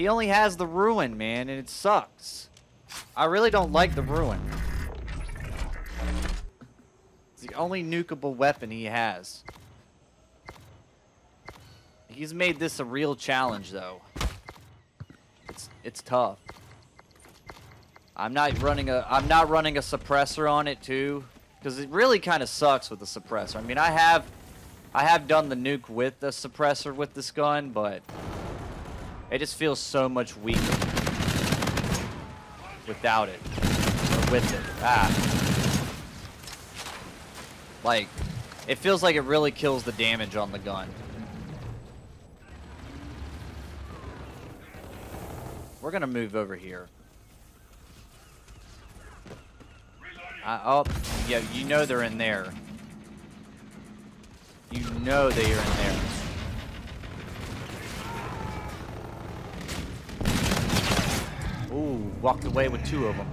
He only has the Ruin, man, and it sucks. I really don't like the Ruin. It's the only nukeable weapon he has. He's made this a real challenge, though. It's tough. I'm not running a suppressor on it too, because it really kind of sucks with the suppressor. I mean, I have done the nuke with the suppressor with this gun, but it just feels so much weaker without it or with it. Like, it feels like it really kills the damage on the gun. We're gonna move over here. Oh, yeah, you know they're in there. You know they are in there. Ooh, walked away with two of them.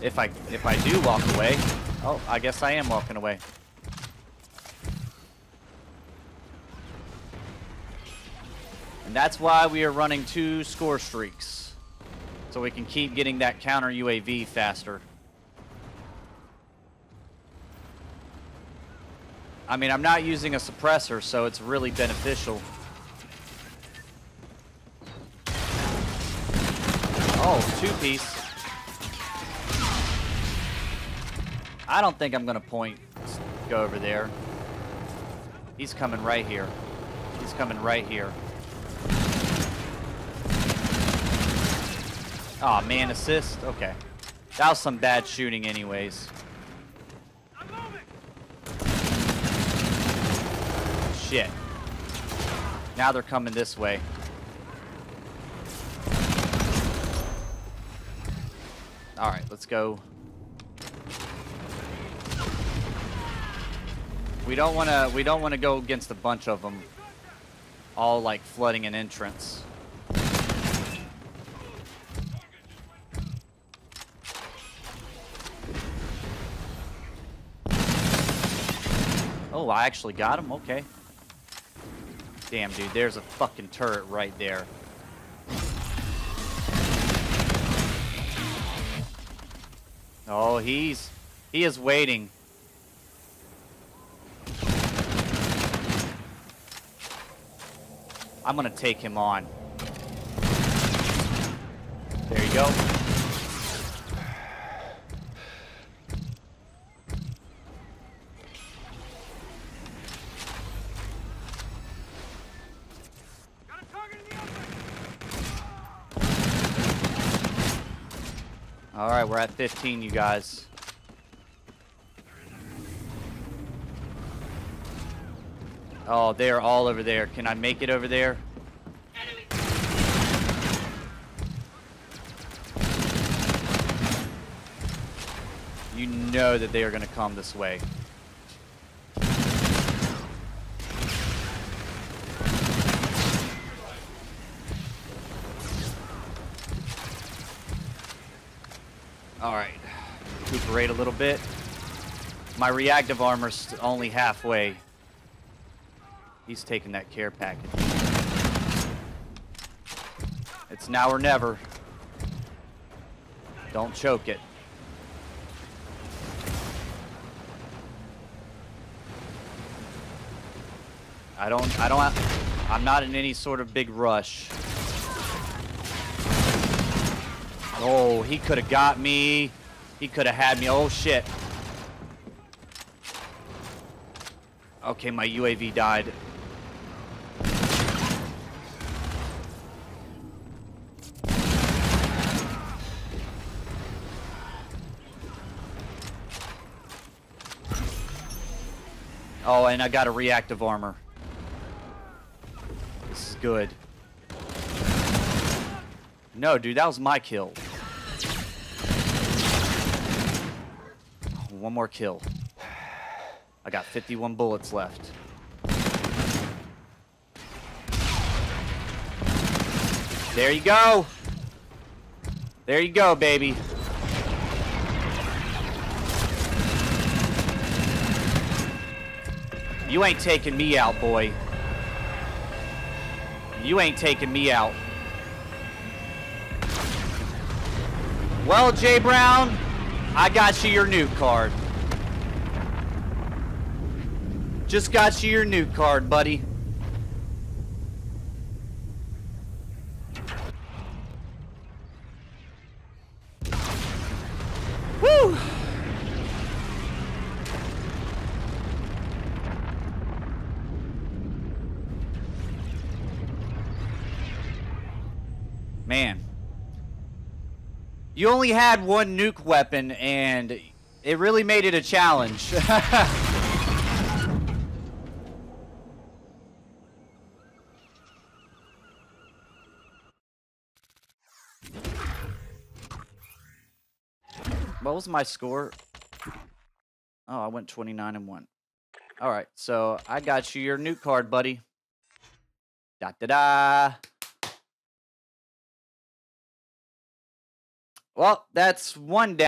If I do walk away, oh, I guess I am walking away. And that's why we are running 2 score streaks, so we can keep getting that counter UAV faster. I mean, I'm not using a suppressor, so it's really beneficial. Oh, 2-piece. I don't think I'm gonna point. Let's go over there. He's coming right here. He's coming right here. Aw, oh, man, assist. Okay. That was some bad shooting anyways. Shit. Now they're coming this way. Alright, let's go. We don't wanna go against a bunch of them all like flooding an entrance. Oh, I actually got him, okay. Damn, dude, there's a fucking turret right there. Oh, he is waiting. I'm gonna take him on. There you go. Alright, we're at 15, you guys. Oh, they are all over there. Can I make it over there? You know that they are going to come this way. Alright, recuperate a little bit. My reactive armor's only halfway. He's taking that care package. It's now or never. Don't choke it. I'm not in any sort of big rush. Oh, he could have got me. He could have had me. Oh, shit. Okay, my UAV died. Oh, and I got a reactive armor. This is good. No, dude, that was my kill. One more kill. I got 51 bullets left. There you go. There you go, baby. You ain't taking me out, boy. You ain't taking me out. Well, JeBrown, I got you your nuke card. Just got you your nuke card, buddy. Woo! Man. You only had one nuke weapon, and it really made it a challenge. What was my score? Oh, I went 29-1. All right, so I got you your nuke card, buddy. Da-da-da. Well, that's one down.